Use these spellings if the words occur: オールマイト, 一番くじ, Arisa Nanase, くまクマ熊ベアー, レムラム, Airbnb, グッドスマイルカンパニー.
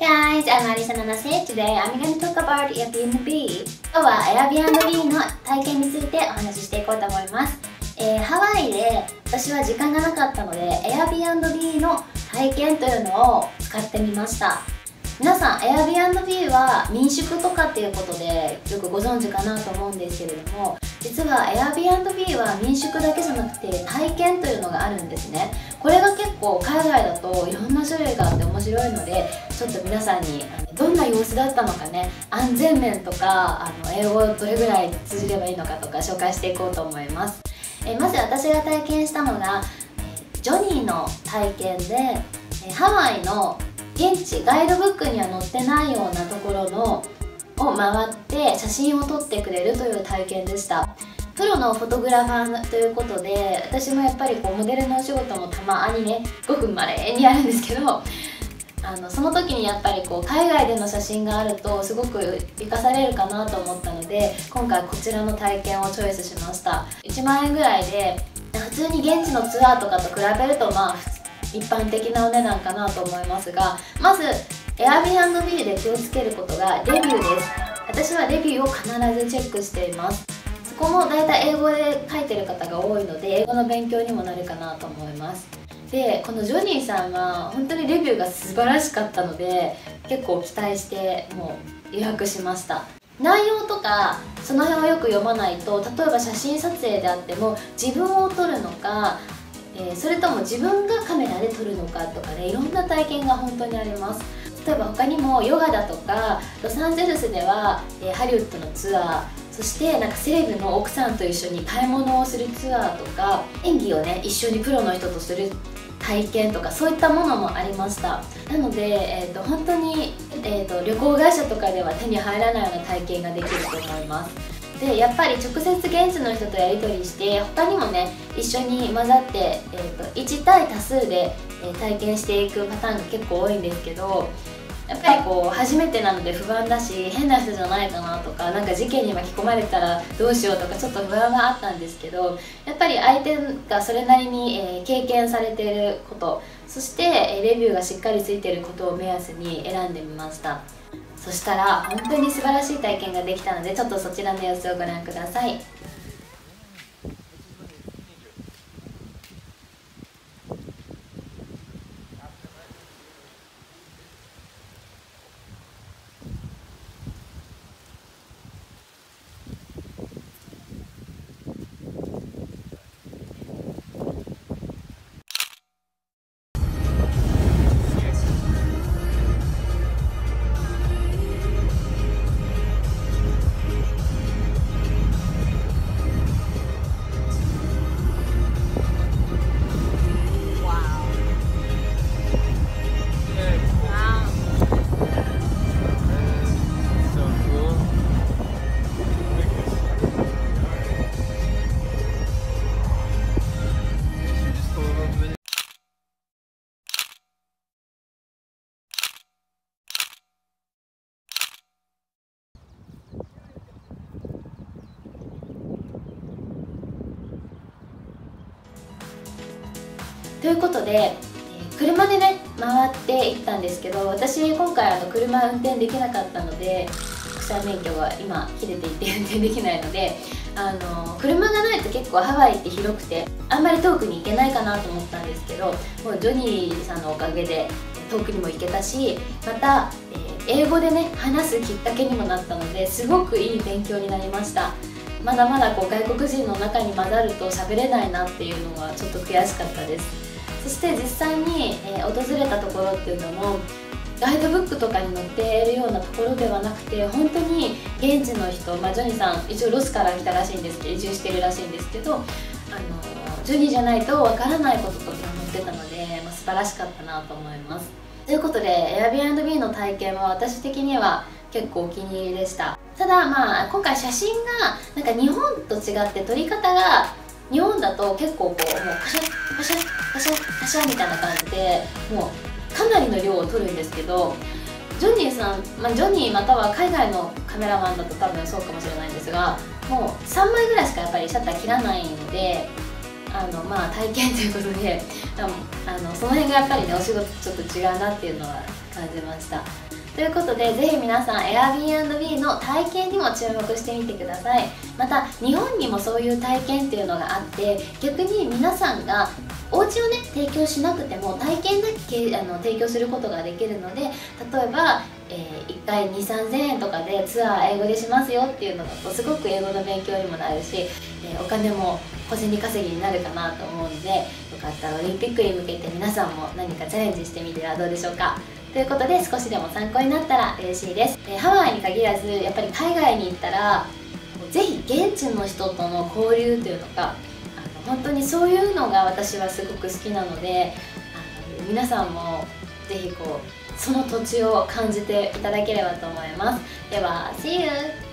Hey guys, I'm Arisa Nanase. Today I'm going to talk about Airbnb. 今日は Airbnb の体験についてお話ししていこうと思います。ハワイで私は時間がなかったので Airbnb の体験というのを使ってみました。皆さん Airbnb は民宿とかっていうことでよくご存知かなと思うんですけれども、実は Airbnb は民宿だけじゃなくて体験というのがあるんですね。これが結構海外だといろんな種類があって面白いので、ちょっと皆さんにどんな様子だったのかね、安全面とか英語どれぐらい通じればいいのかとか紹介していこうと思います。まず私が体験したのがジョニーの体験で、ハワイの現地ガイドブックには載ってないようなところを回って写真を撮ってくれるという体験でした。プロのフォトグラファーということで、私もやっぱりモデルのお仕事もたまにね、ごくまれにあるんですけど、その時にやっぱり海外での写真があるとすごく活かされるかなと思ったので、今回こちらの体験をチョイスしました。1万円ぐらいで普通に現地のツアーとかと比べると一般的なお値段かなと思いますが、まずAirbnb で気をつけることがレビューです。私はレビューを必ずチェックしています。そこもだいたい英語で書いてる方が多いので、英語の勉強にもなるかなと思います。で、このジョニーさんは本当にレビューが素晴らしかったので、結構期待してもう予約しました。内容とかその辺をよく読まないと、例えば写真撮影であっても自分を撮るのか、それとも自分がカメラで撮るのかとかね、いろんな体験が本当にあります。例えば他にもヨガだとか、ロサンゼルスではハリウッドのツアー、そしてセレブの奥さんと一緒に買い物をするツアーとか、演技をね一緒にプロの人とする体験とか、そういったものもありました。なので、本当に、旅行会社とかでは手に入らないような体験ができると思います。で、やっぱり直接現地の人とやり取りして、他にもね一緒に混ざって、1対多数で体験していくパターンが結構多いんですけど、やっぱり初めてなので不安だし、変な人じゃないかなとか、事件に巻き込まれたらどうしようとか、ちょっと不安はあったんですけど、やっぱり相手がそれなりに経験されていること、そしてレビューがしっかりついていることを目安に選んでみました。そしたら本当に素晴らしい体験ができたので、ちょっとそちらの様子をご覧ください。ということで、車でね回っていったんですけど、私今回車運転できなかったので、国際免許が今切れていて運転できないので、車がないと結構ハワイって広くてあんまり遠くに行けないかなと思ったんですけど、もうジョニーさんのおかげで遠くにも行けたし、また、英語でね話すきっかけにもなったので、すごくいい勉強になりました。まだまだ外国人の中に混ざると喋れないなっていうのがちょっと悔しかったです。そして実際に訪れたところっていうのも、ガイドブックとかに載っているようなところではなくて、本当に現地の人、ジョニーさん一応ロスから来たらしいんですけど、移住してるらしいんですけど、ジョニーじゃないとわからないこととか載ってたので、素晴らしかったなと思います。ということで Airbnb の体験は私的には結構お気に入りでした。ただ今回写真が日本と違って撮り方が、日本だと結構もうカシャッカシャッカシャッカシャッみたいな感じで、もうかなりの量を撮るんですけど、ジョニーさん、ジョニーまたは海外のカメラマンだと多分そうかもしれないんですが、もう3枚ぐらいしかやっぱりシャッター切らないので、体験ということで、その辺がやっぱりねお仕事ちょっと違うなっていうのは感じました。ということで、ぜひ皆さん Airbnb の体験にも注目してみてください。また日本にもそういう体験っていうのがあって、逆に皆さんがお家をね提供しなくても体験だけ提供することができるので、例えば、1回 2,3000 円とかでツアー英語でしますよっていうのだとすごく英語の勉強にもなるし、お金も小銭稼ぎになるかなと思うので、よかったらオリンピックに向けて皆さんも何かチャレンジしてみてはどうでしょうか。ということで、少しでも参考になったら嬉しいです。ハワイに限らずやっぱり海外に行ったらぜひ現地の人との交流というのか、本当にそういうのが私はすごく好きなので、皆さんもぜひこうその土地を感じていただければと思います。では See you!